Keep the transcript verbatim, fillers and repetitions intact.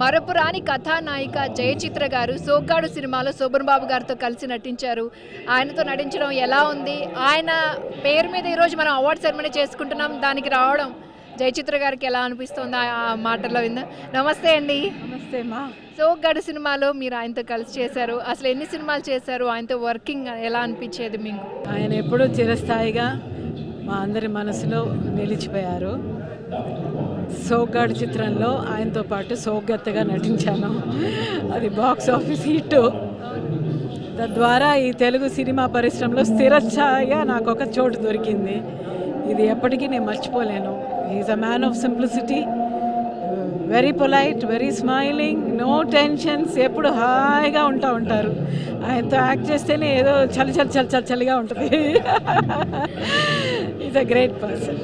మరపురాని కథానాయిక జయచిత్ర గారు సోగ్గాడు సినిమాలో శోభన్ బాబు గారితో కలిసి నటించారు. ఆయనతో నటించడం ఎలా ఉంది? ఆయన పేరు మీద ఈరోజు మనం అవార్డ్ సెరమనీ చేసుకుంటున్నాం. దానికి రావడం జయచిత్ర గారికి ఎలా అనిపిస్తుంది? ఆ మాటల్లో విందా. నమస్తే అండి. నమస్తే మా. సోగ్గాడు సినిమాలో మీరు ఆయనతో కలిసి చేశారు. అసలు ఎన్ని సినిమాలు చేశారు? ఆయనతో వర్కింగ్ ఎలా అనిపించేది మీకు? ఆయన ఎప్పుడూ చిరస్థాయిగా మా అందరి మనసులో నిలిచిపోయారు. సోగ్గాడు చిత్రంలో ఆయనతో పాటు సోగ్గత్తగా నటించాను. అది బాక్స్ ఆఫీస్ హిట్. తద్వారా ఈ తెలుగు సినిమా పరిశ్రమలో స్థిరస్థాయిగా నాకు ఒక చోటు దొరికింది. ఇది ఎప్పటికీ నేను మర్చిపోలేను. He's a man of simplicity, very polite, very smiling, no tensions, ఎప్పుడు హాయిగా ఉంటా ఉంటారు. ఆయనతో యాక్ట్ చేస్తేనే ఏదో చలి చలి చలి చలి చలిగా ఉంటుంది. Is a great person.